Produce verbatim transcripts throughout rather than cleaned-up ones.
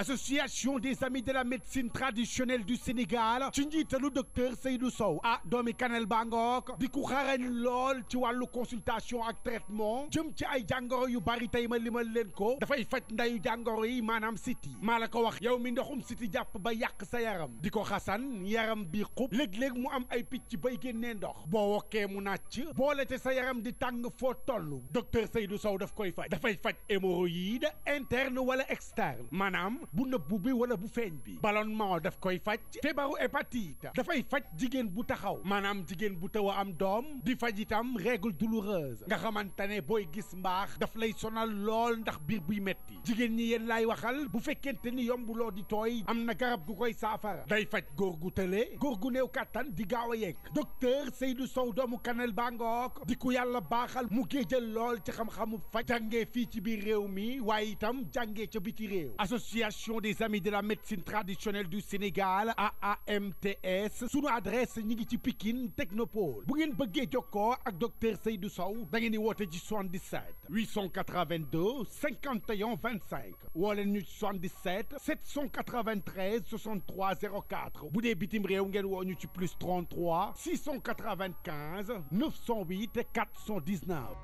Association des amis de la médecine traditionnelle du Sénégal ci njiitalu docteur Seydou Sow ah doomi Kanel Bangok di ku xarañ lool ci wàllu consultation ak traitement jëm ci ay jàngoro yu bari tey ma limal leen ko dafay faj ndayu jàngoro yi maanaam siti maa la ko wax yow mi ndoxum siti jàpp ba yàq sa yaram di ko xasan yaram bi xub léeg-léeg mu am ay picc bay génnee ndox boo wokkee mu nàcc boole te sa yaram di tàng foo toll docteur Seydou Sow daf koy faj dafay faj hémorroïde interne wala externe maanaam bu nëbbu bi wala bu feeñ bi ballonnement daf koy faj feebaru hépatite dafay faj jigéen bu taxaw maanaam jigéen bu taw am doom di faj itam règle douloureuse nga xamante ne booy gis mbaax daf lay sonal lool ndax biir buy metti jigéen ñi yéen laay waxal bu fekkente ni yombuloo di tooy am na garab gu koy saafara day faj góor gu tële góor gu néew kàttan di gaaw a yegg docteur Seydou Sow doomu Kanel Bangok di ku yàlla baaxal mu géejal lool ci xam-xamu faj jàngee fii ci biir réew mi waaye itam jàngee ca biti réew Association des amis de la médecine traditionnelle du Sénégal A A M T S sunu adresse Nigriti Piquin Technopole bu ngeen bëggee jokkoo ak docteur Seydou Sow da ngeen di woote ci soixante-dix-sept huit cent quatre-vingt-deux cinquante et un vingt-cinq woo leen ñu ci soixante-dix-sept sept cent quatre-vingt-treize soixante-trois zéro quatre bu dee bitim réew ngeen woo ñu ci plus trente-trois six cent quatre-vingt-quinze neuf cent huit quatre cent dix-neuf.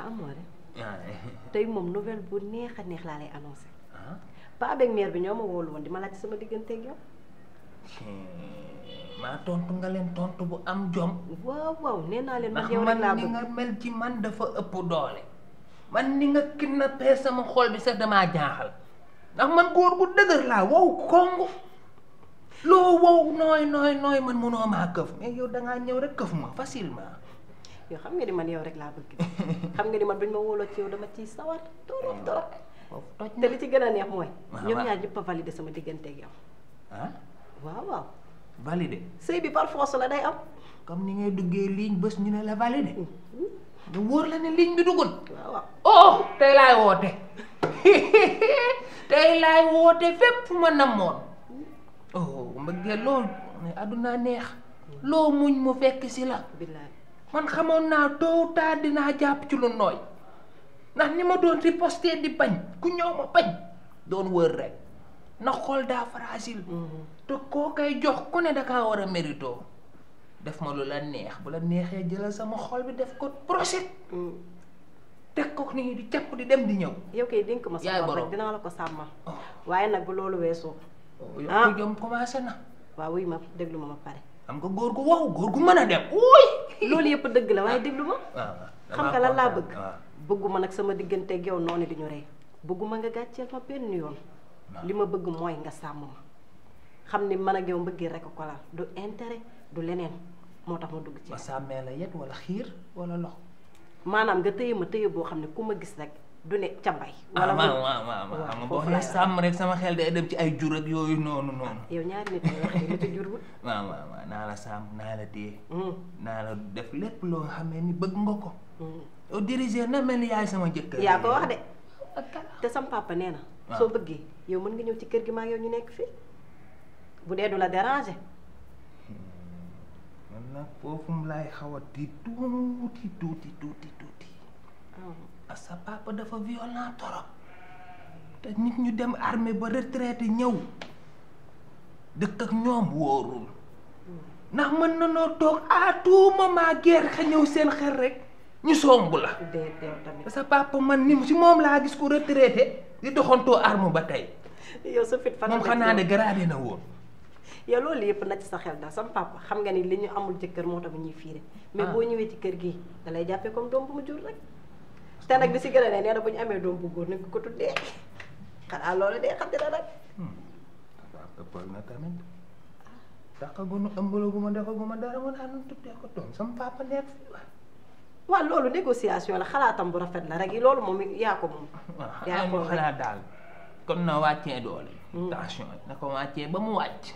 Amore. Tey moom nouvelle bu neex a neex laa lay annoncé. Paa beeg mère bi ñoo ma wóolu woon di ma laaj sama diggante ak yow. maa tontu nga leen tontu bu am jom. waaw waaw nee naa leen man yow rek laa bëgg. ni nga mel ci man dafa ëpp doole. man ni nga kidnappé sama xol bi sax damaa jaaxal. ndax man góor gu dëgër laa wow kongu. loo wow nooy nooy nooy man mënoo maa këf mais yow da ngaa ñëw rek këf ma facilement. yow xam nga ni man yow rek laa bëgg xam nga ni man buñ ma wóoloo ci yow dama ciy sawar torop torop te li ci gën a neex mooy ñoom ñaar ñëpp a validé sama diggante ak yow ah waaw waaw validé sëy bi par force la day am comme ni ngay duggee ligne bés ñu ne la validé da wóor la ne ligne bi dugul waaw waaw oh tey laay woote tey laay woote fépp fu ma namoon oh mbëggee loolu aduna neex loo muñ mu fekk si la billaay man xamoon naa tôt ou tard dinaa jàpp ci lu nooy ndax ni ma doon riposté di bañ ku ñëw ma bañ doon wër rek na xol daa fragile te koo koy jox ku ne da kaa war a mérito def ma lu la neex bu la neexee jëlal sama xol bi def ko projet teg ko ni di capp di dem di ñëw. yow kay dénk ma sa bopp rek dinaa la ko sàmmal. waaye nag bu loolu weesoo. ah yow jom commencé na. waaw wuy ma déglu ma ma pare. am nga góor gu waaw góor gu mën a dem wuy loolu yëpp dëgg la waaye déglu ma xam nga lan laa bëgg bëgguma nag sama diggante ak yow noonu di ñu rey bëgguma nga gàcceel ma benn yoon li ma bëgg mooy nga sàmm ma xam ni man ak yow mbëggee rek ko la du intérêt du leneen moo tax ma dugg ci ma sàmmee la yet wala xiir wala lox maanaam nga tëye ma tëye boo xam ne ku ma gis rek du ne cambay wala ma ma ma boo xee sàmm rek sama xel day dem ci ay jur ak yooyu noonu noonu yow ñaari nit ñoo xam ne te jur wut waaw waaw naa la sàmm naa la téye naa la def lépp loo xamee ni bëgg nga ko au diriger na mel ni yaay sama jëkkër yaa ko wax de te sam papa nee na soo bëggee yow mën nga ñëw ci kër gi maa yow ñu nekk fii bu dee du la déranger man nag foofu mu lay xaw a di tuuti tuuti tuuti tuuti sa papa dafa violent torop te nit ñu dem armée ba retraité ñëw dëkk ak ñoom wóorul ndax mën na noo toog à tout moment guerre xa ñëw seen xel rek ñu somb la sa papa man ni si moom laa gis ko retraité di doxantoo arme ba tey yow sa fit fan moom xanaa ne gradé na woon yow loolu yëpp na ci sa xel daal sama papa xam nga ni li ñu amul jëkkër moo tax ñuy fiire mais boo ñëwee ci kër gi da lay jàppee comme doom bu mu jur rek te nag li si gën a ne nee na bu ñu amee doom bu góor nañ ko tuddee xanaa loolu de xam dina rek ëppal na tamit daqagunu ëmbalaguma defaguma dara ma daa noonu tuddee ko doom sama papa nekk fii waay waaw loolu négociation la xalaatam bu rafet la rek loolu moom yaa ko moom yaa ko xalaat daal kon na wàccee doole tension na ko wàccee ba mu wàcc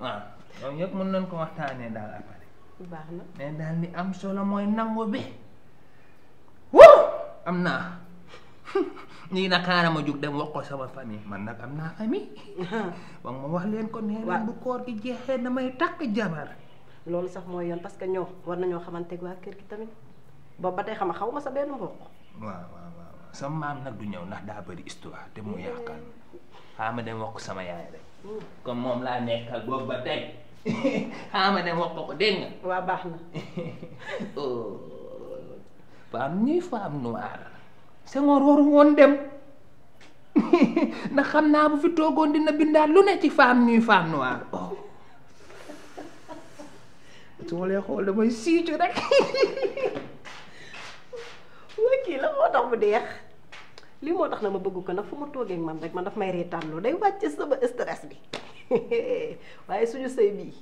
waaw donc yëpp mën nañ ko waxtaanee daal après baax na mais daal li am solo mooy nangu bi wuu am naa ñi na xaaral ma jug dem wax ko sama famille man nag am naa famille wax ma wax leen ko nee na bu koor gi jeexee damay takk jabar loolu sax mooy yoon parce que ñoom war nañoo xamante ak waa kër gi tamit boobu ba tey xam xaw ma sa benn mbokk. waaw waaw waaw sa maam nag du ñëw ndax daa bëri histoire te mu yaakaar xaaral ma dem wax ko sama yaay rek. comme moom laa nekkal boobu ba tey xaaral ma dem wax ko ko dégg nga. waaw baax na. oh femme ñuy femme noire sa ngoor waru woon dem ndax xam naa bu fi toogoon dina bindaat lu ne ci femme ñuy femme noire oh. su ma lay xool damay siicu rek waa kii la moo tax mu deex lii moo tax na ma bëgg ko nag fu ma toogee ak man rek man daf may reetaanloo day wàcce sama stress bi waaye suñu sëy bii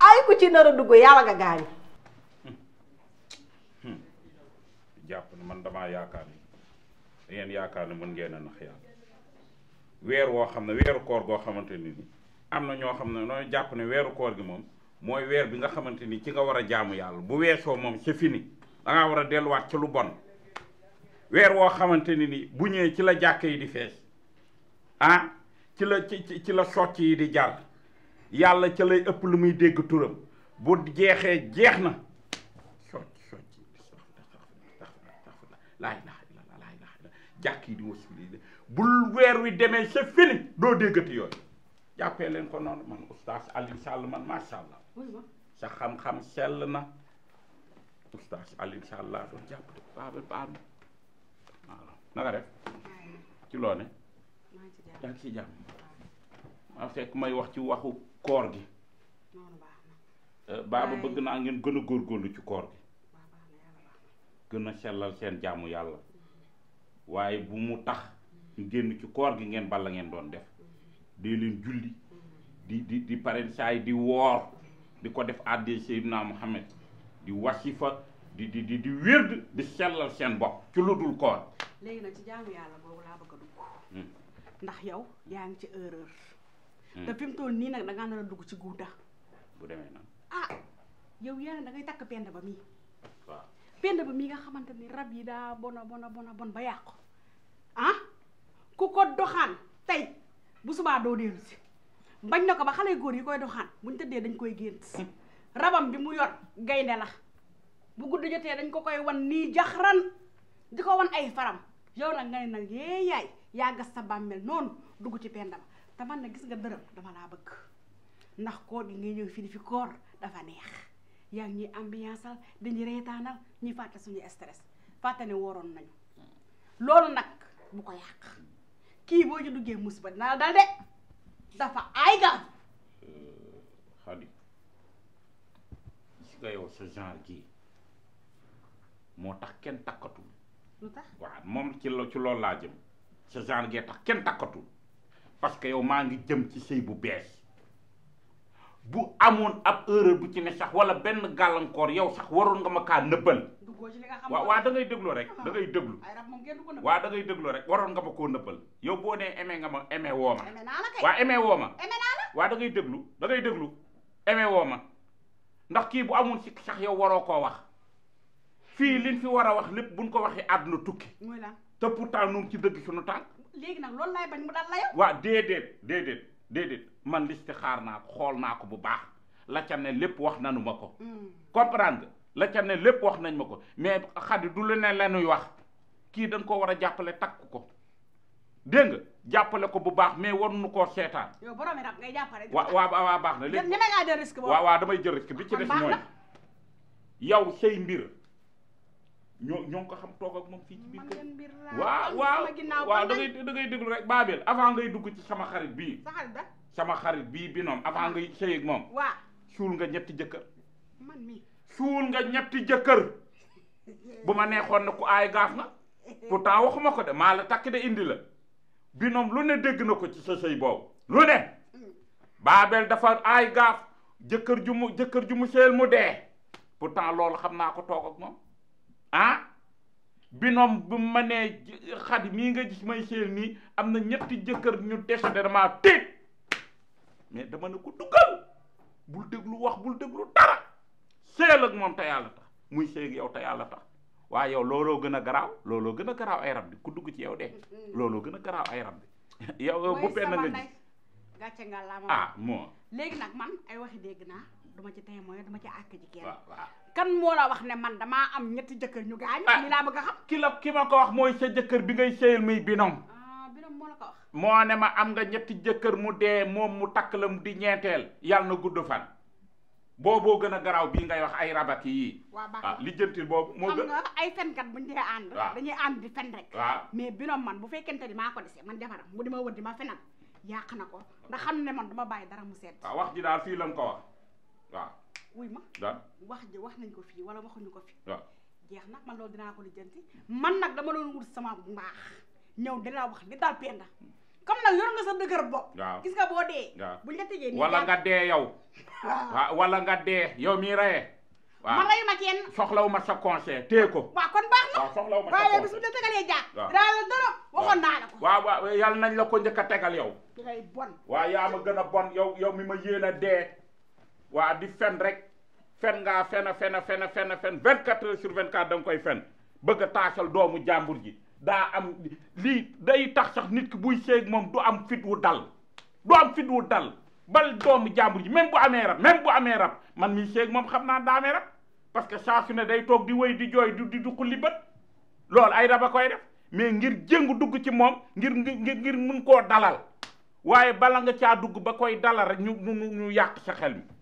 ay ku ci nar a dugg yàlla nga gaañu. jàpp na man damaa yaakaar ni da ngeen yaakaar ni mën ngeen a nax yàlla weer woo xam ne weeru koor goo xamante ni am na ñoo xam ne noo jàpp ne weeru koor gi moom. mooy weer bi nga xamante ni ci nga war a jaamu yàlla bu weesoo moom ca fini da ngaa war a delluwaat ca lu bon weer woo xamante ni ni bu ñëwee ci la jàkk yi di fees ah ci la ci ci la socc yi di jàll yàlla ca lay ëpp lu muy dégg turam bu jeexee jeex na socc socc laay laay laay laay jàkk yi di wasu lii bul weer wi demee ca fini doo déggati yooyu jàppee leen ko noonu man oustaz Alioune Sall man macha allah. sa xam-xam sell na oustaz Alioune Sall laa doon jàpp de baabal baabal waaw naka def ci loo ne yaa ngi ci jàmm ma fekk may wax ci waxu koor gi baaba bëgg naa ngeen gën a góorgóorlu ci koor gi gën a sellal seen jaamu yàlla waaye bu mu tax ñu génn ci koor gi ngeen bala ngeen doon def di leen julli di di di paren saay di woor di ko def adde Seydina Muhammad di wasifa di di di di wérd di sellal seen bopp ci lu dul koor. léegi nag ci jaamu yàlla boobu laa bëgg a dugg. ndax yow yaa ngi ci erreur. te fi mu toll nii nag da ngaa nar a dugg ci guuta. bu demee nag ah yow yaa da ngay takk pend ba mii. waaw pend ba mii nga xamante ni rab yi daa bona bona bona bon ba yàqu ah ku ko doxaan tey bu subaa doo dellu si. bañ na ko ba xale góor yi koy doxaan buñ tëddee dañ koy gént rabam bi mu yor gaynde la bu gudd jotee dañ ko koy wan nii jaxran di ko wan ay faram yow nag nga ne nag yee yaay yaa gas sa bàmmeel noonu dugg ci pendam te man na gis nga dërëm dama laa bëgg ndax koor gi ngay ñëw fii fi koor dafa neex yaa ngi ñuy ambiance al dañuy reetaanal ñuy fàtte suñu stress fàtte ne woroon nañu loolu nag bu ko yàq kii boo ñu duggee musiba dinaa la dal de dafa ay ga xadi gis nga yow sa genre gi moo tax kenn takkatul lu tax waaw moom ci lo ci loolu laa jëm sa genre gee tax kenn takkatul parce que yow maa ngi jëm ci sëy bu bees bu amoon ab erreur bu ci ne sax wala benn gàllankoor yow sax waroon nga ma kaa nëbbal waaw waaw da ngay déglu rek da ngay déglu waaw da ngay déglu rek waroon nga ma koo nëbbal yow boo nee aimé nga ma aimé woo ma waaw aimé woo ma waaw da ngay déglu da ngay déglu aimé woo ma ndax kii bu amul si sax yow waroo koo wax fii liñ fi war a wax lépp buñ ko waxee àdduna tukki te pourtant nu ngi ci dëgg suñu tànk léegi nag loolu laay bañ mu daal la yow waaw déedéet déedéet déedéet man liste xaar naa ko xool naa ko bu baax la ca ne lépp wax nanu ma ko comprendre nga la ca ne lépp wax nañ ma ko mais xadi du lu ne lanuy wax kii dañ ko war a jàppale takk ko dégg nga jàppale ko bu baax mais waruñu koo seetaan. yow borom rab ngay jàppale. waaw waaw waaw baax na léegi ñemee ngaa jël risque boobu. waaw waaw damay jël risque bi ci des mooy yow say mbir ñoo ñoo ngi ko xam toog ak moom fii ci biir kër. waaw waaw waaw da ngay da ngay déglu rek Babel avant ngay dugg ci sama xarit bii. sama xarit bii binom avant ngay sëy ak moom. waaw suul nga ñetti jëkkër. man mi suul nga ñetti jëkkër. bu ma neexoon na ku aay gaaf na pourtant waxuma ko de maa la takk de indi la binom lu ne dégg na ko ci sa sëy boobu. lu ne Babel dafa aay gaaf jëkkër ju mu jëkkër ju mu sëyal mu dee pourtant loolu xam naa ko toog ak moom ah. binom bu ma nee xadi mii nga gis may sëyal nii am na ñetti jëkkër ñu décédé dama tiit. mais dama ne ko duggal bul déglu wax bul déglu dara seel ak moom te yàlla tax muy seeg yow te yàlla tax waaye yow looloo gën a garaaw looloo gën a garaaw ay rab bi ku dugg ci yow de looloo gën a garaaw ay rab bi yow bu penn nga gis gàcce nga la moom ah moo léegi nag man ay waxi dégg naa duma ci témoin duma ci àkk ci kenn kan moo la wax ne man damaa am ñetti jëkkër ñu gaañ ñu laa bëgg a xam ki la ki ma ko wax mooy sa jëkkër bi ngay seyal muy binom moo ne ma am nga ñetti jëkkër mu dee moom mu takk la mu di ñeenteel yàlla na gudd fan booboo gën a garaaw bii ngay wax ay rabat yi li jëntil boobu moo gën xam nga ay fenkat buñ dee ànd dañuy ànd di fen rek mais binom man bu fekkente ni maa ko dese man jafaram mu di ma wër di ma fenal yàq na ko ndax xam ne man duma bàyyi dara mu seet waaw wax ji daal fii lam ko wax waaw wuy ma wax ji wax nañ ko fii wala waxuñu ko fii jeex nag man loolu dinaa ko li jënti man nag dama doon wut sama mbaax ñëw dina wax li daal penda comme nag yor nga sa dëgër bopp gis nga boo dee bu ñu la tëjee nii wala nga dee yow wala nga dee yow mi raye ma rayu ma kenn soxlawuma sa conseil téye ko waaw kon baax na soxlawuma waaye bis bu la tegalee jaak dinaa la dara waxoon naa la ko waaw waaw yàlla nañ la ko njëkk a tegal yow ngay bon waaw yaa ma gën a bon yow yow mi ma yéen a dee waa di fen rek fen ngaa fen fen fen fen fen vingt-quatre heures sur vingt-quatre da nga koy fen bëgg a taasal doomu jàmbur ji daa am lii day tax sax nit ki buy seeg moom du am fit wu dal du am fit wu dal bal doomu jàmbur ji même bu amee rab même bu amee rab man mi seeg moom xam naa daa amee rab parce que saa su ne day toog di wéy di jooy di du xulli bët loolu ay rab a koy def mais ngir jëngu dugg ci moom ngir ngir ngir mun koo dalal waaye bala nga caa dugg ba koy dalal rek ñu ñu ñu yàq sa xel mi